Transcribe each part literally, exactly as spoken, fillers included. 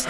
Sweet.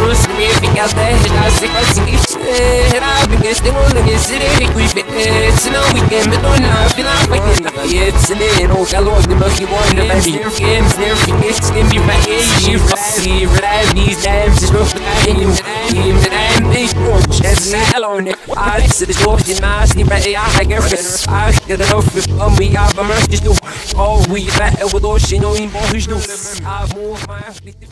I